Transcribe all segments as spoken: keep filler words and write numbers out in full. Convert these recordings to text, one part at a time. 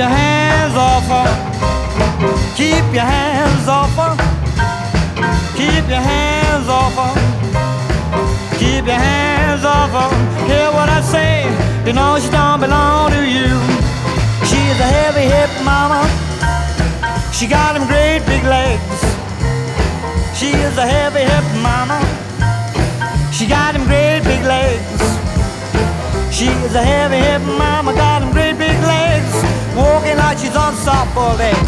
your hands off her. Keep your hands off her. Keep your hands off her. Keep your hands off her. Hear what I say, you know she don't belong to you. She's a heavy hip mama. She got them great big legs. She is a heavy hip mama. She got them great big legs. She is a heavy hip mama, got them great big legs. Walking like she's on softball legs.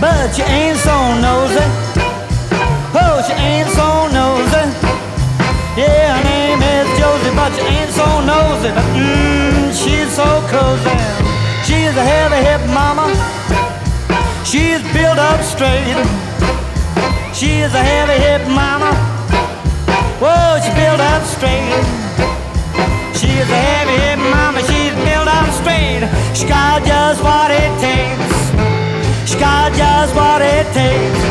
But she ain't so nosy. Oh, she ain't so nosy. Yeah, her name is Josie, but she ain't so nosy. But mmm, she's so cozy. She's a heavy hip mama. She's built up straight. She's a heavy hip mama. Whoa, she built up straight. She's a heavy hip mama. She's built up straight. She got just what it takes. She got just what it takes.